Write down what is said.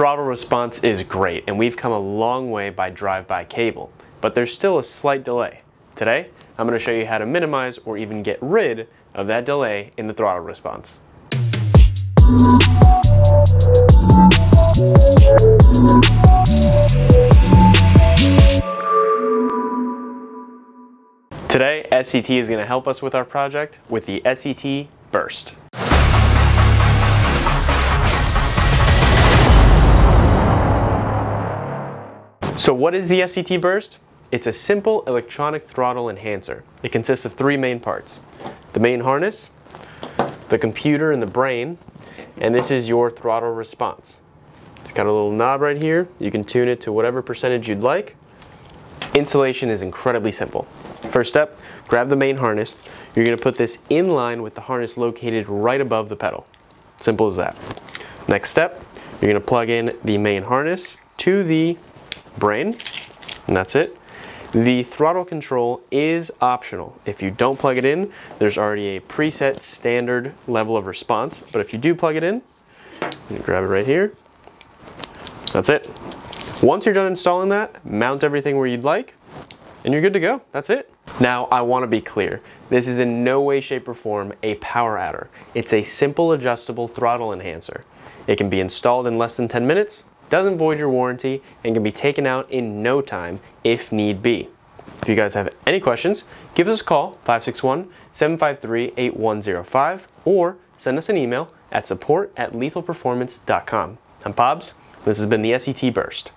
Throttle response is great, and we've come a long way by drive-by cable, but there's still a slight delay. Today, I'm going to show you how to minimize or even get rid of that delay in the throttle response. Today, SCT is going to help us with our project with the SCT Burst. So what is the SCT Burst? It's a simple electronic throttle enhancer. It consists of three main parts: the main harness, the computer and the brain, and this is your throttle response. It's got a little knob right here. You can tune it to whatever percentage you'd like. Installation is incredibly simple. First step, grab the main harness. You're going to put this in line with the harness located right above the pedal. Simple as that. Next step, you're going to plug in the main harness to the brain, and that's it. The throttle control is optional. If you don't plug it in, there's already a preset standard level of response, but if you do plug it in, you grab it right here. That's it. Once you're done installing that, mount everything where you'd like, and you're good to go. That's it. Now, I want to be clear. This is in no way, shape, or form a power adder. It's a simple adjustable throttle enhancer. It can be installed in less than 10 minutes, doesn't void your warranty, and can be taken out in no time if need be. If you guys have any questions, give us a call, 561-753-8105, or send us an email at support@lethalperformance.com. I'm Pobbs. This has been the SCT Burst.